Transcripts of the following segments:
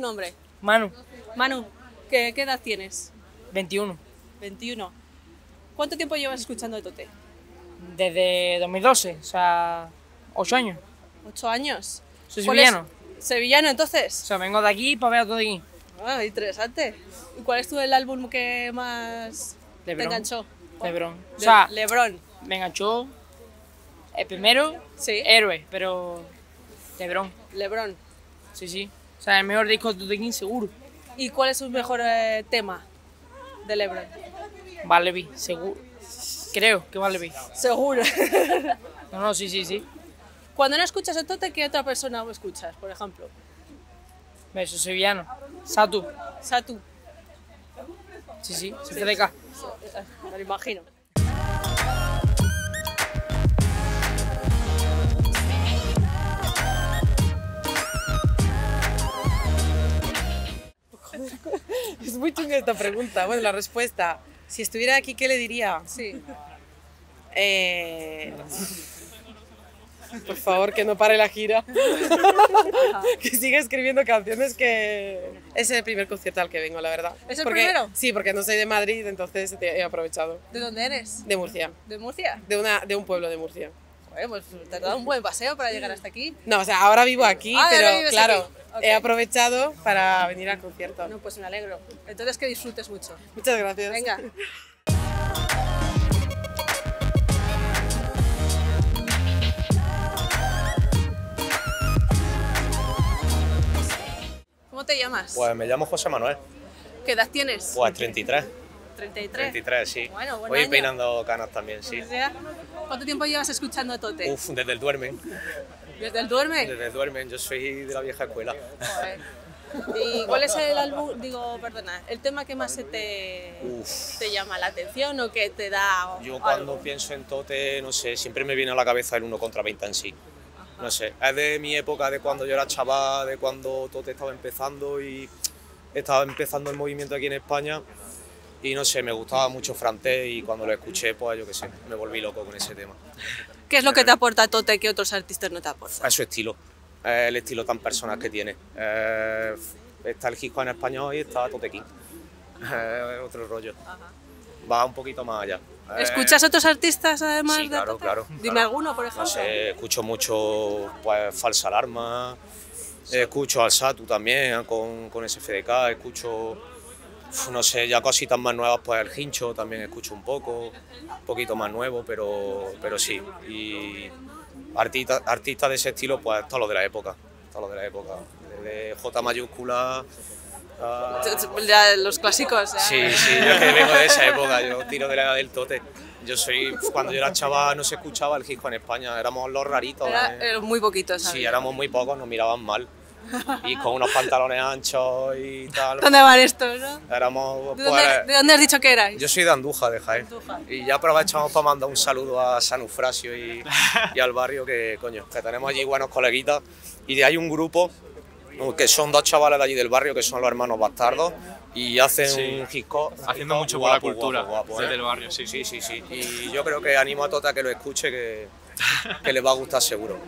tu nombre? Manu. Manu, ¿qué edad tienes? 21. 21. ¿Cuánto tiempo llevas escuchando de Teote? Desde 2012, o sea, 8 años. ¿8 años? Soy sevillano. ¿Sevillano, entonces? O sea, vengo de aquí para ver a todo de aquí. Ah, interesante. ¿Y cuál es el álbum que más te enganchó? Lebron. O sea, Lebron. Me enganchó el primero, sí. Héroe, pero Lebron. Lebron. Sí, sí. O sea, el mejor disco de ToteKing, seguro. ¿Y cuál es su mejor tema de Lebron? Vale, vi, seguro. Creo que vale, vi. Seguro. No, no, sí, sí, sí. Cuando no escuchas a Teote, ¿qué otra persona escuchas, por ejemplo? Verso sevillano. Zatu. Zatu. Sí, sí, SFDK. Me lo imagino. Es muy chunga esta pregunta. Bueno, la respuesta. Si estuviera aquí, ¿qué le diría? Sí. Por favor, que no pare la gira. Que siga escribiendo canciones, que... Es el primer concierto al que vengo, la verdad. ¿Es el primero? Sí, porque no soy de Madrid, entonces he aprovechado. ¿De dónde eres? De Murcia. ¿De Murcia? De un pueblo de Murcia. Joder, pues te has dado un buen paseo para llegar hasta aquí. No, o sea, ahora vivo aquí, pero claro... Aquí. Okay. He aprovechado para venir al concierto. No, pues me alegro. Entonces que disfrutes mucho. Muchas gracias. Venga. ¿Cómo te llamas? Pues me llamo José Manuel. ¿Qué edad tienes? Pues 33. 33. 33, sí. Bueno, buen año. Voy peinando canas también, sí. ¿Cuánto tiempo llevas escuchando a Teote? Uf, desde el Duermen. ¿Desde el Duermen? Desde el Duermen, yo soy de la vieja escuela. Joder. ¿Y cuál es el álbum, digo, perdona, el tema que más te llama la atención o que te da? Yo cuando pienso en Teote, no sé, siempre me viene a la cabeza el 1 contra 20 en sí. Ajá. No sé, es de mi época, de cuando yo era chaval, de cuando Teote estaba empezando el movimiento aquí en España. Y no sé, me gustaba mucho Franté y cuando lo escuché, pues yo qué sé, me volví loco con ese tema. ¿Qué es lo que te aporta Teote que otros artistas no te aportan? Es su estilo, el estilo tan personal que tiene. Está el hip hop en español y está ToteKing. Otro rollo. Ajá. Va un poquito más allá. ¿Escuchas otros artistas además sí, de claro, Teote? Claro. Dime alguno, por ejemplo. No sé, escucho mucho pues, Falsa Alarma, escucho al Zatu también con SFDK, escucho... No sé, ya cositas más nuevas, pues el hincho también escucho un poco, poquito más nuevo, pero sí. Y artistas de ese estilo, pues todo lo de la época, todo lo de la época. Desde J mayúscula... Los clásicos, ¿eh? Sí, sí, yo que vengo de esa época, yo tiro de la edad del Teote. Yo soy, cuando yo era chaval no se escuchaba el hip hop en España, éramos los raritos. Muy poquitos, ¿sabes? Sí, éramos muy pocos, nos miraban mal. Y con unos pantalones anchos y tal. ¿Dónde van estos, no? Éramos, pues, ¿De dónde has dicho que erais? Yo soy de Andújar, de Jaén. Andújar. Y ya aprovechamos para mandar un saludo a San Eufrasio y al barrio que, coño, que tenemos allí buenos coleguitas. Y hay un grupo que son 2 chavales de allí del barrio, que son los Hermanos Bastardos, y hacen un hip-hop. Haciendo mucho por la cultura desde el barrio, sí. Sí, sí, sí. Y yo creo que animo a Teote a que lo escuche, que les va a gustar seguro.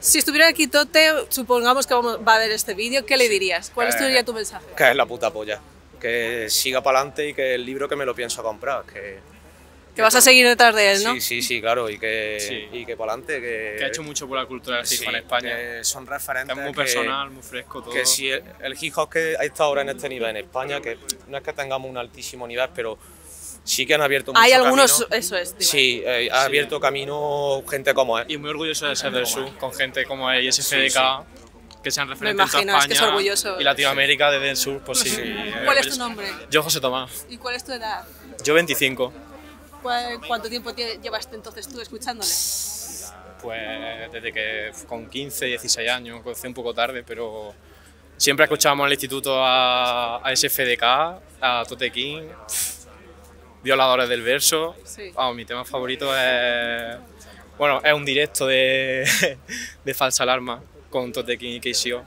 Si estuviera aquí Teote, supongamos que va a ver este vídeo, ¿qué le dirías? ¿Cuál sería tu mensaje? Que es la puta polla, que siga para adelante y que el libro que me lo pienso comprar. Que vas a seguir detrás de él, ¿no? Sí, sí, sí, claro, y que para adelante. Que ha hecho mucho por la cultura del hip hop en España. Que son referentes. Es muy personal, muy fresco todo. Que si el hip hop que ha estado ahora en este nivel en España, que no es que tengamos un altísimo nivel, pero... Sí que han abierto mucho camino. Hay algunos, eso es. Sí, ha abierto camino gente como él. Y muy orgulloso de ser del sur, con gente como él y SFDK, que sean referentes en España y Latinoamérica desde el sur, pues sí. ¿Cuál es tu nombre? Yo, José Tomás. ¿Y cuál es tu edad? Yo, 25. ¿Cuánto tiempo llevas entonces tú escuchándole? Pues desde que con 15, 16 años, comencé un poco tarde, pero... Siempre escuchábamos en el instituto a SFDK, a ToteKing, Violadores del Verso. Sí. Oh, mi tema favorito es, bueno, es un directo de Falsa Alarma con ToteKing y Kishio,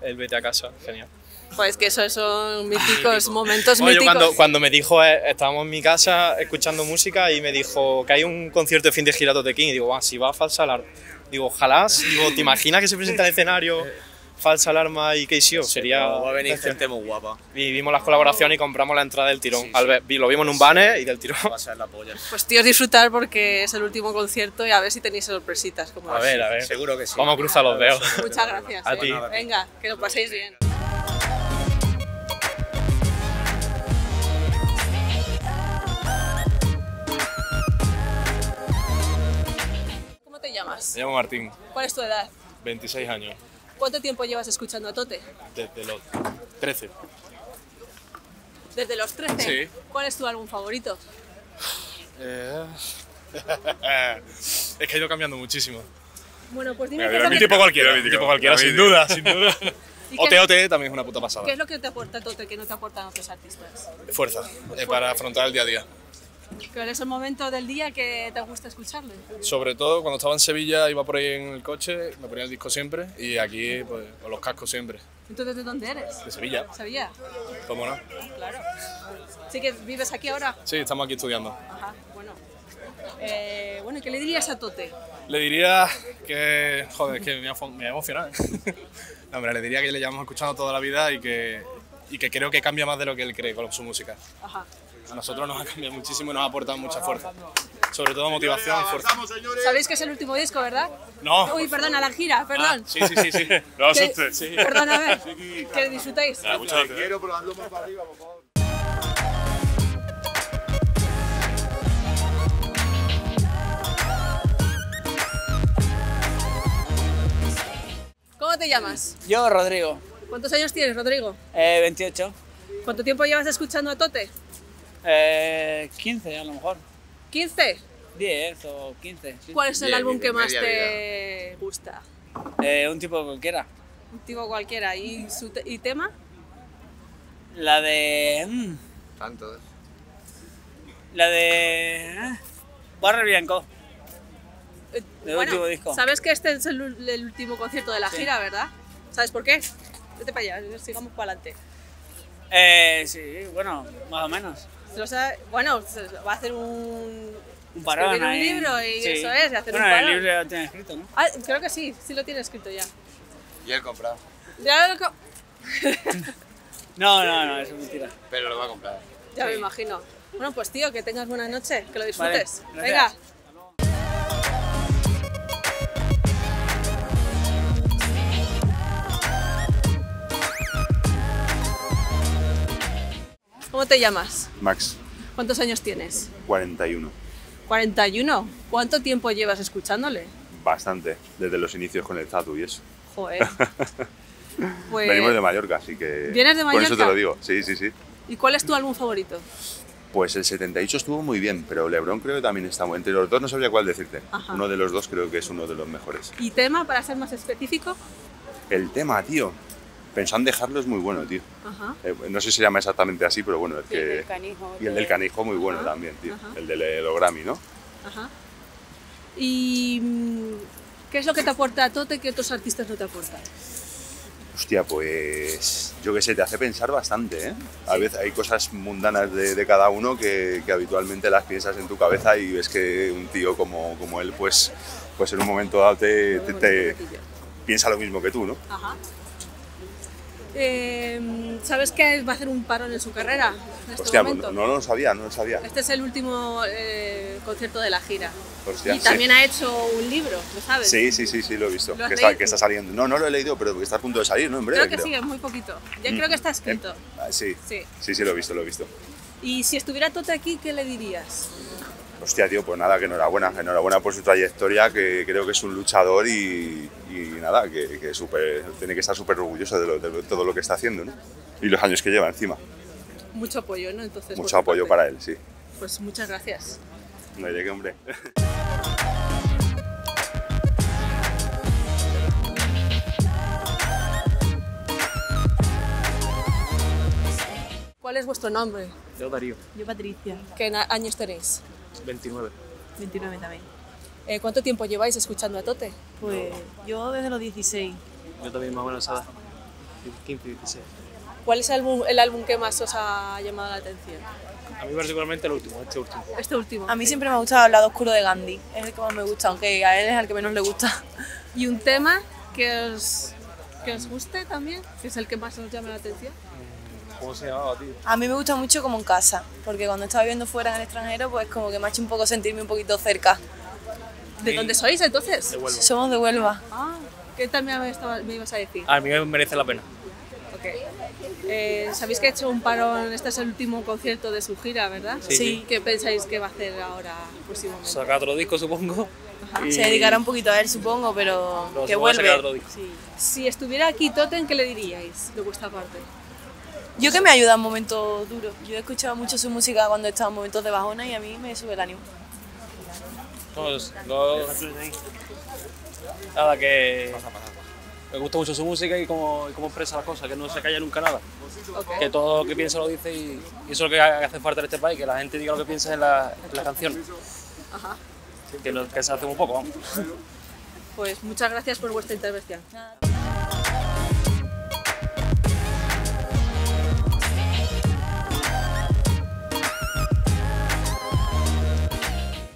el Vete a Casa, genial. Pues que esos son míticos, momentos míticos. Yo cuando me dijo, estábamos en mi casa escuchando música y me dijo que hay un concierto de fin de gira ToteKing y digo, si va a Falsa Alarma, digo, ojalá, digo, ¿te imaginas que se presenta en el escenario? Falsa Alarma y Kishio. Sí, sería... Va a venir gente muy guapa. Y vimos las colaboraciones y compramos la entrada del tirón. Sí, sí. Lo vimos en un banner y del tirón. Va a ser la polla. Pues tíos, disfrutar porque es el último concierto y a ver si tenéis sorpresitas. Como a ver. Seguro que sí. Vamos a cruzar los dedos. Muchas gracias. A ti. Venga, que lo paséis bien. ¿Cómo te llamas? Me llamo Martín. ¿Cuál es tu edad? 26 años. ¿Cuánto tiempo llevas escuchando a Tote? Desde los 13. ¿Desde los 13? Sí. ¿Cuál es tu álbum favorito? Es que he ido cambiando muchísimo. Bueno, pues dime... Un tipo cualquiera, sin duda, sin duda. Teote también es una puta pasada. ¿Qué es lo que te aporta Tote que no te aportan otros artistas? Fuerza, para afrontar el día a día. ¿Cuál es el momento del día que te gusta escucharle? Sobre todo cuando estaba en Sevilla, iba por ahí en el coche, me ponía el disco siempre y aquí pues, con los cascos siempre. ¿Entonces de dónde eres? De Sevilla. ¿Sevilla? ¿Cómo no? Claro. ¿Sí que vives aquí ahora? Sí, estamos aquí estudiando. Ajá, bueno. Bueno, ¿qué le dirías a Tote? Le diría que... Joder, es que me ha emocionado. No, hombre, le diría que le llevamos escuchando toda la vida y que creo que cambia más de lo que él cree con su música. Ajá. A nosotros nos ha cambiado muchísimo y nos ha aportado mucha fuerza. Sobre todo motivación y fuerza. Sabéis que es el último disco, ¿verdad? No. Uy, perdona, la gira, perdón. Ah, sí. No os asustes. Sí. Perdóname. Que disfrutéis. Claro, muchas gracias. Quiero probarlo más para arriba, por favor. ¿Cómo te llamas? Yo, Rodrigo. ¿Cuántos años tienes, Rodrigo? 28. ¿Cuánto tiempo llevas escuchando a Tote? 15 a lo mejor. ¿15? 10 o 15. Sí. ¿Cuál es el álbum que más te gusta? Un tipo cualquiera. Un tipo cualquiera. ¿Y tema? La de... Tantos. La de... Barre Bianco. Del último disco. Sabes que este es el último concierto de la gira, ¿verdad? ¿Sabes por qué? Vete para allá, sigamos para adelante. Sí, bueno, más o menos. Bueno, va a hacer un parón ahí. Un libro y eso es, hacer un parón. El libro ya lo tiene escrito, ¿no? Ah, creo que sí lo tiene escrito ya. Y él comprado. Ya lo No, eso es mentira. Pero lo va a comprar. Ya me imagino. Bueno, pues tío, que tengas buena noche, que lo disfrutes. Vale, venga. ¿Cómo te llamas? Max. ¿Cuántos años tienes? 41. ¿41? ¿Cuánto tiempo llevas escuchándole? Bastante, desde los inicios con el Zatu y eso. Joder. Pues... Venimos de Mallorca, así que... ¿Vienes de Mallorca? Por eso te lo digo, sí. ¿Y cuál es tu álbum favorito? Pues el 78 estuvo muy bien, pero Lebron creo que también está muy... Entre los dos no sabría cuál decirte. Ajá. Uno de los dos creo que es uno de los mejores. ¿Y tema, para ser más específico? El tema, tío. Pensar en dejarlo es muy bueno, tío. Ajá. No sé si se llama exactamente así, pero bueno, es que... El del canijo. Y el del canijo muy bueno también, tío. Ajá. El del Grammy, ¿no? Ajá. ¿Y qué es lo que te aporta a Tote que otros artistas no te aportan? Hostia, pues... Yo qué sé, te hace pensar bastante, ¿eh? A veces hay cosas mundanas de cada uno que habitualmente las piensas en tu cabeza y ves que un tío como él, pues en un momento dado te piensa lo mismo que tú, ¿no? Ajá. ¿Sabes que va a hacer un parón en su carrera? Hostia, no lo sabía, Este es el último concierto de la gira. Hostia, y también ha hecho un libro, ¿lo sabes? Sí, lo he visto. Que está saliendo. No lo he leído, pero que está a punto de salir, ¿no? En breve, creo que sigue muy poquito. Ya creo que está escrito. Sí, lo he visto. Y si estuviera Tote aquí, ¿qué le dirías? Hostia, tío, pues nada, que enhorabuena por su trayectoria, que creo que es un luchador y nada, que tiene que estar súper orgulloso de todo lo que está haciendo, ¿no? Y los años que lleva encima. Mucho apoyo, ¿no? Entonces, mucho apoyo para él, sí. Pues muchas gracias. No diré que, hombre. ¿Cuál es vuestro nombre? Yo, Darío. Yo, Patricia. ¿Qué años tenéis? 29. 29 también. ¿Cuánto tiempo lleváis escuchando a Tote? Pues yo desde los 16. Yo también más o menos a 15, 16. ¿Cuál es el álbum que más os ha llamado la atención? A mí particularmente el último, este último. Este último. A mí siempre me ha gustado el Lado Oscuro de Gandhi. Es el que más me gusta, aunque a él es el que menos le gusta. ¿Y un tema que os que os guste también, que es el que más nos llama la atención. ¿Cómo se llamaba, tío? A mí me gusta mucho como en casa, porque cuando estaba viviendo fuera en el extranjero, pues como que me ha hecho un poco sentirme un poquito cerca. ¿De dónde sois entonces? De Huelva. Somos de Huelva. Ah, ¿qué tal me ibas a decir? A mí me merece la pena. Okay. Sabéis que ha hecho un parón, este es el último concierto de su gira, ¿verdad? Sí. ¿Qué pensáis que va a hacer ahora próximamente? Sacar otro disco, supongo. Y... se dedicará un poquito a él, supongo, pero no, que vuelve. Otro disco. Sí. Si estuviera aquí Totem, ¿qué le diríais de vuestra parte? Yo que me ayuda en momentos duros. Yo he escuchado mucho su música cuando he estado en momentos de bajona y a mí me sube el ánimo. Nada, que... me gusta mucho su música y cómo expresa las cosas, que no se calla nunca nada. Okay. Que todo lo que piensa lo dice y eso es lo que hace falta en este país, que la gente diga lo que piensa en las canciones. Ajá. Que se hace un poco, vamos. Pues muchas gracias por vuestra intervención.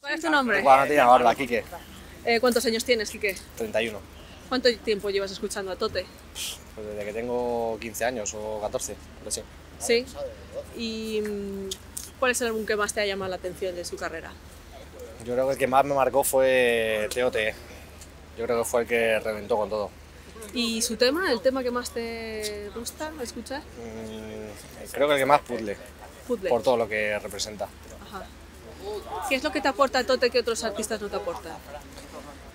¿Cuál es tu nombre? Buenas tardes, hola, Quique. ¿Cuántos años tienes, Quique? 31. ¿Cuánto tiempo llevas escuchando a Tote? Pues desde que tengo 15 años o 14, pero sí. ¿Sí? ¿Y cuál es el álbum que más te ha llamado la atención de su carrera? Yo creo que el que más me marcó fue Teote. Yo creo que fue el que reventó con todo. ¿Y su tema? ¿El tema que más te gusta escuchar? Creo que el que más, Puzzle. ¿Puzzle? Por todo lo que representa. Ajá. ¿Qué es lo que te aporta Tote que otros artistas no te aportan?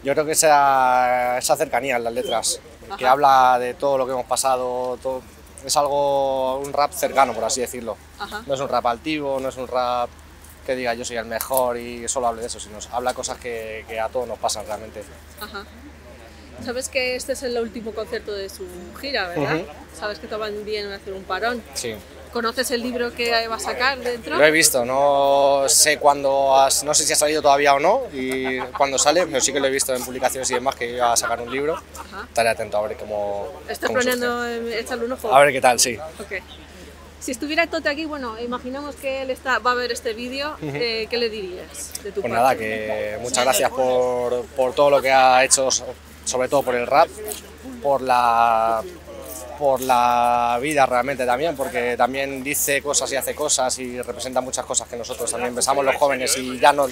Yo creo que esa cercanía en las letras, que habla de todo lo que hemos pasado, todo, es algo, un rap cercano, por así decirlo. Ajá. No es un rap altivo, no es un rap que diga yo soy el mejor y solo hable de eso, sino habla cosas que a todos nos pasan realmente. Ajá. Sabes que este es el último concierto de su gira, ¿verdad? Uh-huh. Sabes que toman bien a hacer un parón. Sí. ¿Conoces el libro que va a sacar dentro? Lo he visto, no sé cuándo, no sé si ha salido todavía o no y cuándo sale, pero sí que lo he visto en publicaciones y demás que iba a sacar un libro. Ajá. Estaré atento a ver cómo... ¿Estás planeando echarle un ojo? A ver qué tal, sí. Okay. Si estuviera Tote aquí, bueno, imaginamos que él va a ver este vídeo, ¿qué le dirías de tu parte? Pues nada, que muchas gracias por todo lo que ha hecho, sobre todo por el rap, por la vida realmente también, porque también dice cosas y hace cosas y representa muchas cosas que nosotros también pensamos los jóvenes y ya no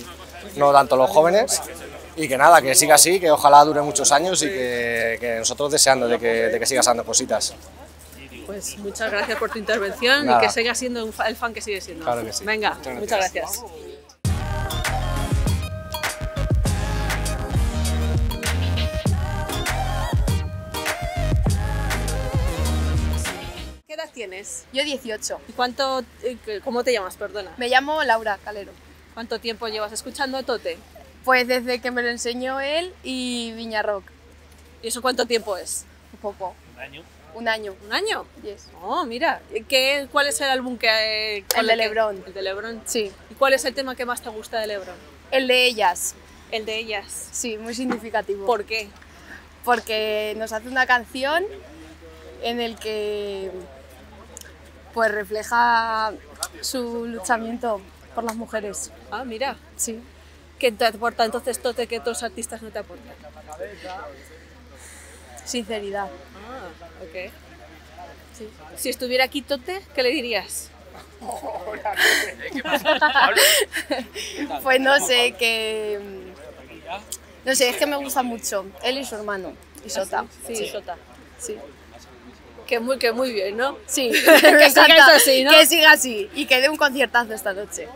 tanto los jóvenes, y que nada, que siga así, que ojalá dure muchos años y que nosotros deseando de que siga saliendo cositas. Pues muchas gracias por tu intervención. Nada. Y que siga siendo el fan que sigue siendo. Claro que sí. Venga, muchas gracias. ¿Qué edad tienes? Yo 18. ¿Y cómo te llamas, perdona? Me llamo Laura Calero. ¿Cuánto tiempo llevas escuchando a Tote? Pues desde que me lo enseñó él y Viña Rock. ¿Y eso cuánto tiempo es? Un poco. ¿Un año? Un año. ¿Un año? Yes. Oh, mira. ¿Cuál es el álbum que...? El de Lebron. ¿El de Lebron? Sí. ¿Y cuál es el tema que más te gusta de Lebron? El de Ellas. ¿El de Ellas? Sí, muy significativo. ¿Por qué? Porque nos hace una canción en el que... pues refleja su luchamiento por las mujeres. Ah, mira. Sí. ¿Qué te aporta entonces Tote que otros artistas no te aportan? Sinceridad. Ah, ok. Sí. Si estuviera aquí Tote, ¿qué le dirías? Pues no sé, que... no sé, es que me gusta mucho. Él y su hermano, Isota. Sí, Isota. Sí. Que muy bien, ¿no? Sí, que siga así, ¿no? Que siga así y que dé un conciertazo esta noche.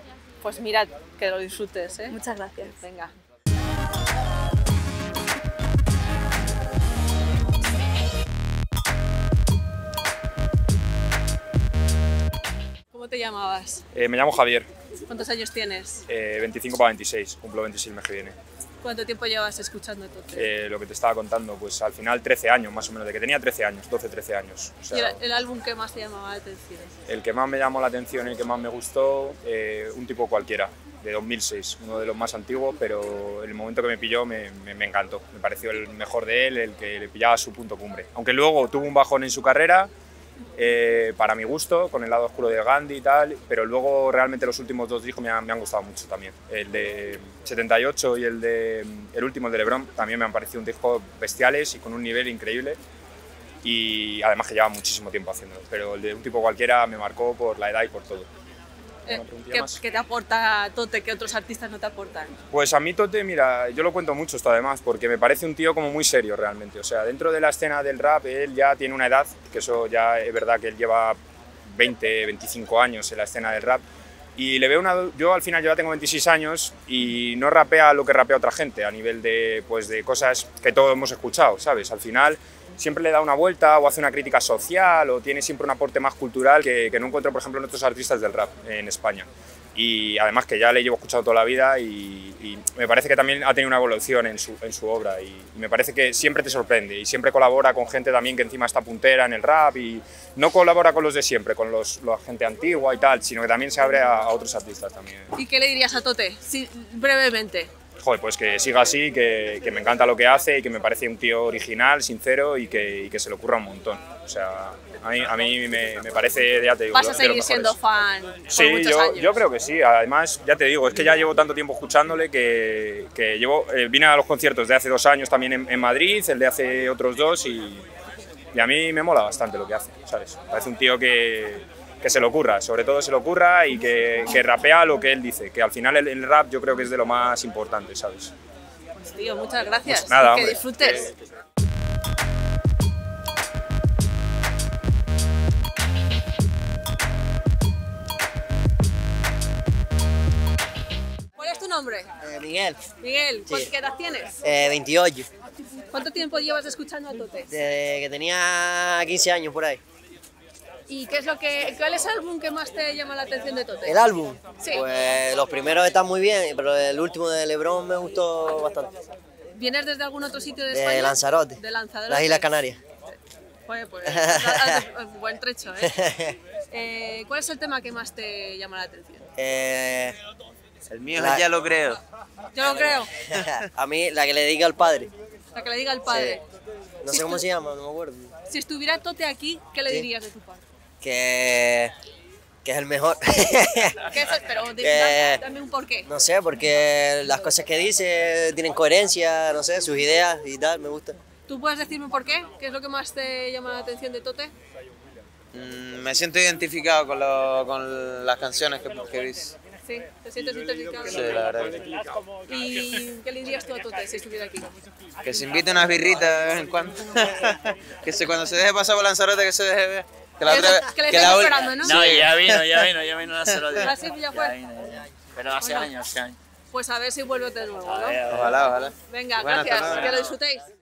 Pues mira, que lo disfrutes, ¿eh? Muchas gracias. Venga. ¿Cómo te llamabas? Me llamo Javier. ¿Cuántos años tienes? 25 para 26, cumplo 26 el mes que viene. ¿Cuánto tiempo llevas escuchando Tote? Lo que te estaba contando, pues al final 13 años más o menos, de que tenía 13 años, 12, 13 años. O sea, ¿y el álbum que más te llamaba la atención? El que más me llamó la atención, el que más me gustó, Un tipo cualquiera, de 2006, uno de los más antiguos, pero el momento que me pilló me encantó, me pareció el mejor de él, el que le pillaba su punto cumbre. Aunque luego tuvo un bajón en su carrera, para mi gusto, con el lado oscuro de Gandhi y tal, pero luego realmente los últimos dos discos me han gustado mucho también. El de 78 y el último, el de Lebron, también me han parecido un disco bestiales y con un nivel increíble. y además que lleva muchísimo tiempo haciéndolo, pero el de Un tipo cualquiera me marcó por la edad y por todo. ¿Qué te aporta Tote que otros artistas no te aportan? Pues a mí Tote, mira, yo lo cuento mucho esto además, porque me parece un tío como muy serio realmente. O sea, dentro de la escena del rap él ya tiene una edad, que eso ya es verdad que él lleva 20, 25 años en la escena del rap, y le veo una... Yo al final yo ya tengo 26 años y no rapea lo que rapea otra gente a nivel de, pues, de cosas que todos hemos escuchado, ¿sabes? Al final siempre le da una vuelta o hace una crítica social o tiene siempre un aporte más cultural que no encuentro, por ejemplo, en otros artistas del rap en España. Y además que ya le llevo escuchado toda la vida y me parece que también ha tenido una evolución en su obra y me parece que siempre te sorprende y siempre colabora con gente también que encima está puntera en el rap y no colabora con los de siempre, con la gente antigua y tal, sino que también se abre a otros artistas también. ¿Y qué le dirías a Tote? Sí, brevemente. Joder, pues que siga así, que me encanta lo que hace y que me parece un tío original, sincero y que se le ocurra un montón. O sea, a mí me parece, ya te digo... ¿Vas a seguir siendo fan por muchos años? Sí, yo creo que sí. Además, ya te digo, es que ya llevo tanto tiempo escuchándole que vine a los conciertos de hace 2 años también en Madrid, el de hace otros 2 y a mí me mola bastante lo que hace, ¿sabes? Parece un tío que se le ocurra, sobre todo se le ocurra y que rapea lo que él dice, que al final el rap yo creo que es de lo más importante, ¿sabes? Pues tío, muchas gracias, pues nada, que hombre, disfrutes. ¿Cuál es tu nombre? Miguel. Miguel, sí. ¿Qué edad tienes? 28. ¿Cuánto tiempo llevas escuchando a Tote? Desde que tenía 15 años por ahí. ¿Y cuál es el álbum que más te llama la atención de Tote? ¿El álbum? Sí. Pues los primeros están muy bien, pero el último de Lebron me gustó bastante. ¿Vienes desde algún otro sitio de España? De Lanzarote. De Lanzarote. Las Islas Canarias. Joder, pues buen trecho, ¿eh? ¿Cuál es el tema que más te llama la atención? El mío es Ya lo creo. ¿Ya lo creo? A mí, la que le diga al padre. La que le diga al padre. Sí. No sé cómo se llama, no me acuerdo. Si estuviera Tote aquí, ¿qué le dirías de tu padre? Que es el mejor. Pero dame un porqué. No sé, porque las cosas que dice tienen coherencia, no sé, sus ideas y tal, me gusta. ¿Tú puedes decirme por qué? ¿Qué es lo que más te llama la atención de Tote? Me siento identificado con las canciones que dice. ¿Sí? ¿Te sientes identificado? Sí, la verdad. ¿Y qué le dirías tú a Tote si estuviera aquí? Que se invite unas birritas de vez en cuando. Que cuando se deje pasar por Lanzarote, que se deje ver. Que la esperando, ¿no? No, ya vino la Lanzarote. ¿Ah, sí? ¿Ya fue? Ya. Pero hace años. Pues a ver si vuelve de nuevo, ¿no? Ojalá. Venga, gracias, que lo disfrutéis.